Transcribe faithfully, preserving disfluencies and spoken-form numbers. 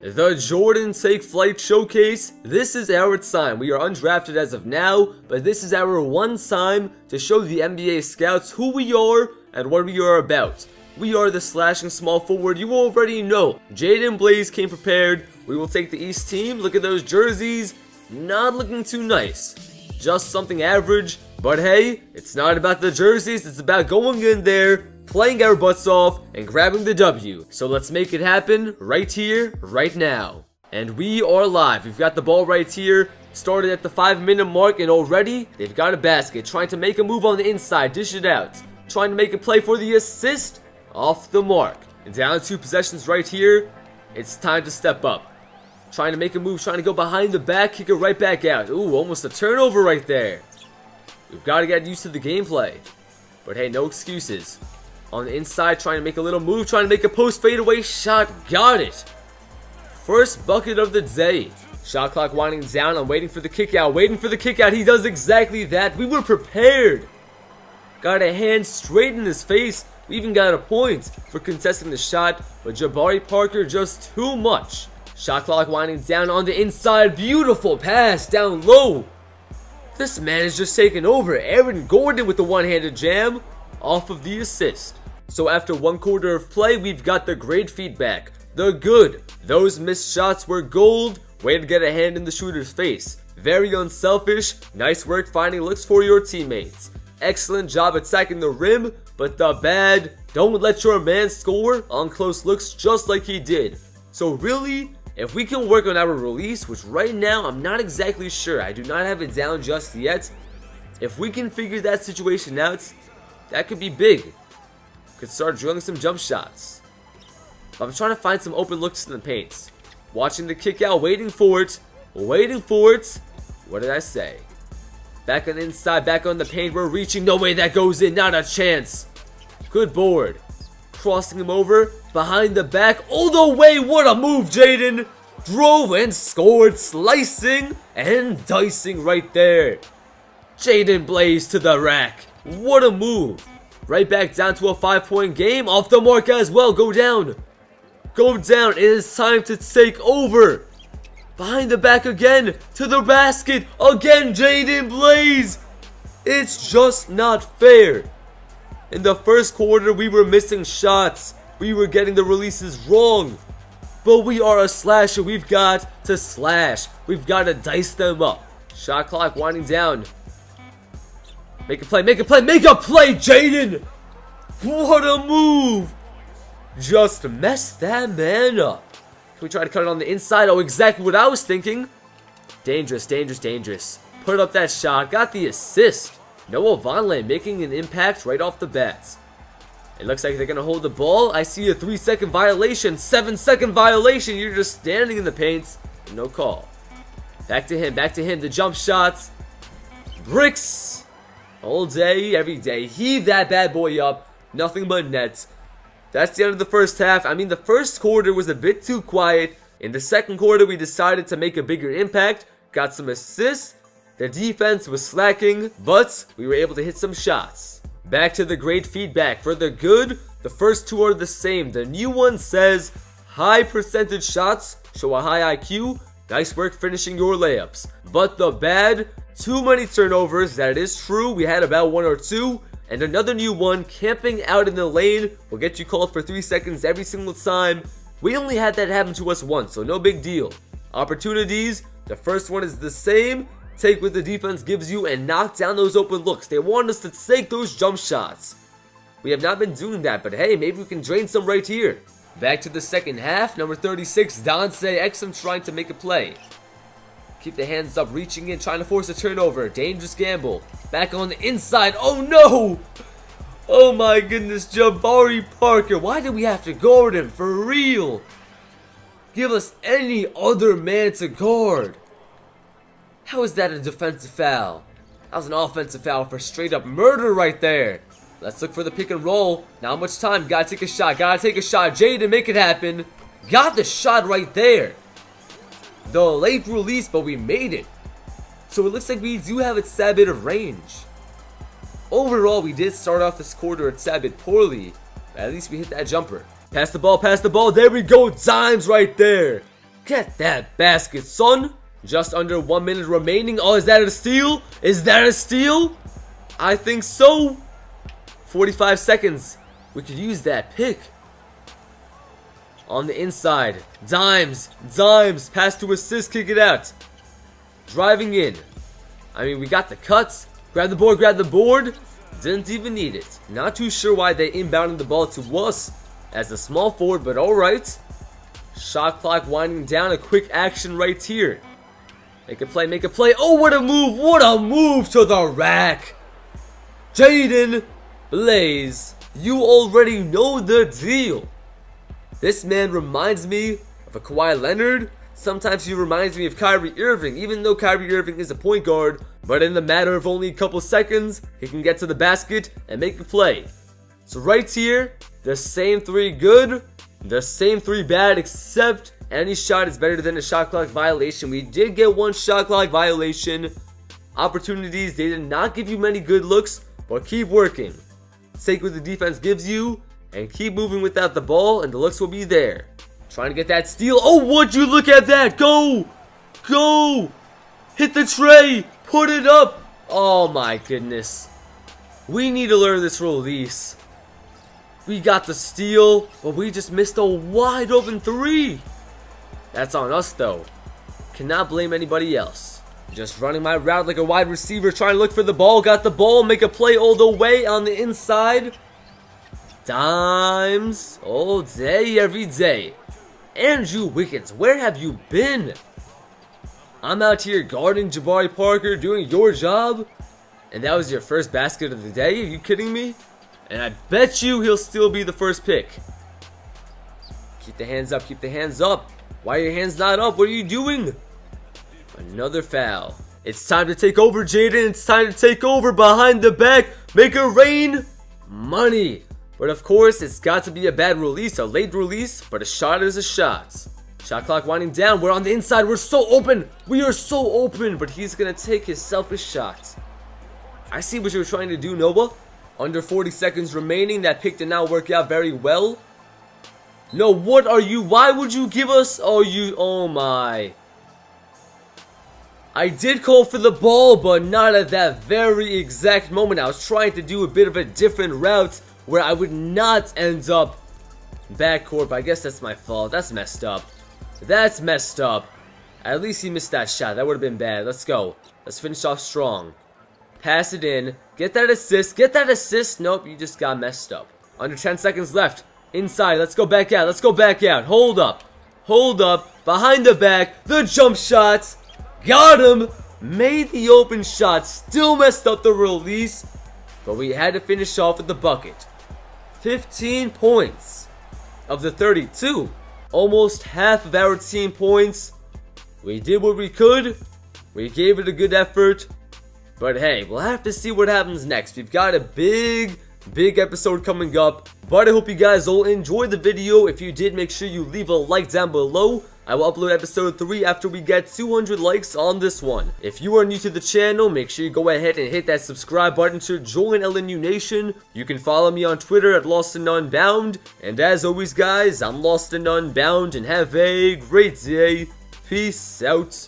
The Jordan Take Flight Showcase. This is our time. We are undrafted as of now, but this is our one time to show the N B A scouts who we are and what we are about. We are the slashing small forward. You already know. Jaden Blaze came prepared. We will take the East team. Look at those jerseys. Not looking too nice. Just something average. But hey, it's not about the jerseys. It's about going in there, playing our butts off, and grabbing the W. So let's make it happen right here, right now. And we are live. We've got the ball right here. Started at the five minute mark, and already they've got a basket. Trying to make a move on the inside. Dish it out. Trying to make a play for the assist. Off the mark. And down two possessions right here. It's time to step up. Trying to make a move. Trying to go behind the back. Kick it right back out. Ooh, almost a turnover right there. We've got to get used to the gameplay. But hey, no excuses. On the inside, trying to make a little move, trying to make a post fadeaway shot. Got it. First bucket of the day. Shot clock winding down. I'm waiting for the kick out. Waiting for the kick out. He does exactly that. We were prepared. Got a hand straight in his face. We even got a point for contesting the shot. But Jabari Parker just too much. Shot clock winding down on the inside. Beautiful pass down low. This man is just taking over. Aaron Gordon with the one-handed jam. Off of the assist. So after one quarter of play, we've got the great feedback, the good. Those missed shots were gold. Way to get a hand in the shooter's face. Very unselfish. Nice work finding looks for your teammates. Excellent job attacking the rim, but the bad. Don't let your man score on close looks just like he did. So really, if we can work on our release, which right now I'm not exactly sure. I do not have it down just yet. If we can figure that situation out, that could be big. Could start drilling some jump shots. But I'm trying to find some open looks in the paint. Watching the kick out, waiting for it. Waiting for it. What did I say? Back on the inside, back on the paint. We're reaching. No way that goes in. Not a chance. Good board. Crossing him over. Behind the back. All the way. What a move, Jaden. Drove and scored. Slicing and dicing right there. Jaden Blaze to the rack. What a move. Right back down to a five point game. Off the mark as well. Go down. Go down. It is time to take over. Behind the back again. To the basket. Again, Jaden Blaze. It's just not fair. In the first quarter, we were missing shots. We were getting the releases wrong. But we are a slasher. We've got to slash. We've got to dice them up. Shot clock winding down. Make a play, make a play, make a play, Jaden! What a move! Just mess that man up. Can we try to cut it on the inside? Oh, exactly what I was thinking. Dangerous, dangerous, dangerous. Put up that shot, got the assist. Noah Vonleh making an impact right off the bat. It looks like they're going to hold the ball. I see a three second violation, seven second violation. You're just standing in the paint. No call. Back to him, back to him. The jump shots. Bricks! All day, every day. Heave that bad boy up. Nothing but nets. That's the end of the first half. I mean, the first quarter was a bit too quiet. In the second quarter, we decided to make a bigger impact. Got some assists. The defense was slacking, but we were able to hit some shots. Back to the great feedback. For the good, the first two are the same. The new one says, high percentage shots show a high I Q. Nice work finishing your layups. But the bad... Too many turnovers, that is true. We had about one or two. And another new one, camping out in the lane will get you called for three seconds every single time. We only had that happen to us once, so no big deal. Opportunities, the first one is the same. Take what the defense gives you and knock down those open looks. They want us to take those jump shots. We have not been doing that, but hey, maybe we can drain some right here. Back to the second half, number thirty-six, Dante Exum trying to make a play. Keep the hands up, reaching in, trying to force a turnover. Dangerous gamble. Back on the inside. Oh, no. Oh, my goodness. Jabari Parker. Why did we have to guard him? For real. Give us any other man to guard. How is that a defensive foul? That was an offensive foul for straight-up murder right there. Let's look for the pick and roll. Not much time. Gotta take a shot. Gotta take a shot. Jaden, make it happen. Got the shot right there. The late release, but we made it. So it looks like we do have a tad bit of range. Overall, we did start off this quarter a tad bit poorly. But at least we hit that jumper. Pass the ball, pass the ball. There we go. Dimes right there. Get that basket, son. Just under one minute remaining. Oh, is that a steal? Is that a steal? I think so. forty-five seconds. We could use that pick. On the inside. Dimes. Dimes. Pass to assist. Kick it out. Driving in. I mean, we got the cuts. Grab the board. Grab the board. Didn't even need it. Not too sure why they inbounded the ball to us as a small forward, but alright. Shot clock winding down. A quick action right here. Make a play, make a play. Oh, what a move, what a move to the rack. Jaden Blaze, you already know the deal. This man reminds me of a Kawhi Leonard. Sometimes he reminds me of Kyrie Irving, even though Kyrie Irving is a point guard. But in the matter of only a couple seconds, he can get to the basket and make a play. So right here, the same three good, the same three bad, except any shot is better than a shot clock violation. We did get one shot clock violation. Opportunities, they did not give you many good looks, but keep working. Take what the defense gives you and keep moving without the ball, and the looks will be there. Trying to get that steal. Oh, would you look at that? Go! Go! Hit the tray! Put it up! Oh my goodness. We need to learn this release. We got the steal, but we just missed a wide open three. That's on us though. Cannot blame anybody else. Just running my route like a wide receiver, trying to look for the ball. Got the ball, make a play all the way on the inside. Dimes all day, every day. Andrew Wickens, where have you been? I'm out here guarding Jabari Parker, doing your job. And that was your first basket of the day? Are you kidding me? And I bet you he'll still be the first pick. Keep the hands up, keep the hands up. Why are your hands not up? What are you doing? Another foul. It's time to take over, Jaden. It's time to take over behind the back. Make it rain. Money. But of course, it's got to be a bad release, a late release, but a shot is a shot. Shot clock winding down. We're on the inside. We're so open. We are so open, but he's going to take his selfish shot. I see what you're trying to do, Noah. Under forty seconds remaining. That pick did not work out very well. No, what are you? Why would you give us? Oh, you, oh my. I did call for the ball, but not at that very exact moment. I was trying to do a bit of a different route where I would not end up backcourt. But I guess that's my fault. That's messed up. That's messed up. At least he missed that shot. That would have been bad. Let's go. Let's finish off strong. Pass it in. Get that assist. Get that assist. Nope, you just got messed up. Under ten seconds left. Inside, let's go back out, let's go back out, hold up, hold up, behind the back, the jump shots, got him, made the open shot, still messed up the release, but we had to finish off with the bucket. fifteen points of the thirty-two, almost half of our team points. We did what we could, we gave it a good effort, but hey, we'll have to see what happens next. We've got a big, big episode coming up, but I hope you guys all enjoyed the video. If you did, make sure you leave a like down below. I will upload episode three after we get two hundred likes on this one. If you are new to the channel, make sure you go ahead and hit that subscribe button to join L N U Nation. You can follow me on Twitter at Lost and Unbound, and as always guys, I'm Lost and Unbound, and have a great day. Peace out.